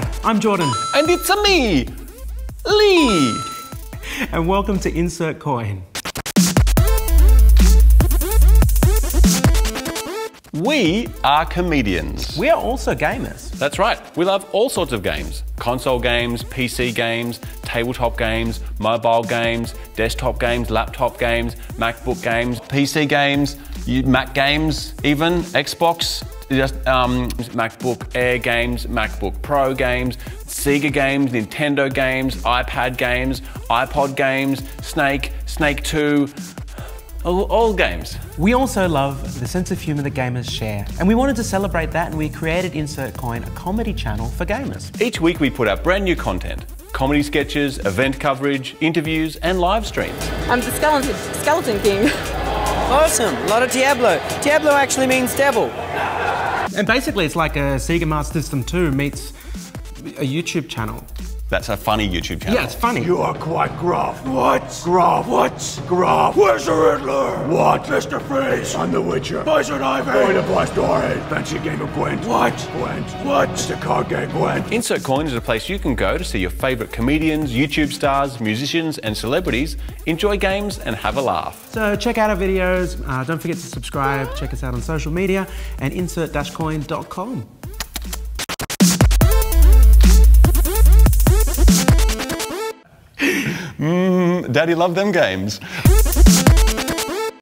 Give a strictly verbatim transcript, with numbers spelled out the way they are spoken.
Hi, I'm Jordan. And it's a me, Lee. And welcome to Insert Coin. We are comedians. We are also gamers. That's right. We love all sorts of games. Console games, P C games, tabletop games, mobile games, desktop games, laptop games, MacBook games, P C games, Mac games even, Xbox, just um, MacBook Air games, MacBook Pro games, Sega games, Nintendo games, iPad games, iPod games, Snake, Snake two, All, all games. We also love the sense of humour that gamers share, and we wanted to celebrate that, and we created Insert Coin, a comedy channel for gamers. Each week we put out brand new content. Comedy sketches, event coverage, interviews and live streams. I'm the Skeleton, skeleton King. Awesome, a lot of Diablo. Diablo actually means devil. And basically it's like a Sega Master System two meets a YouTube channel. That's a funny YouTube channel. Yeah, it's funny. You are quite gruff. What? Gruff. What? Gruff. Where's the Riddler? What? Mister Freeze. I'm the Witcher. Poison Ivy. Point of Blast Orange. Fancy game of Gwent. What? Gwent. What? It's a card game, Gwent. Insert Coin is a place you can go to see your favourite comedians, YouTube stars, musicians and celebrities, enjoy games and have a laugh. So check out our videos, uh, don't forget to subscribe, check us out on social media and insert coin dot com. Daddy loved them games.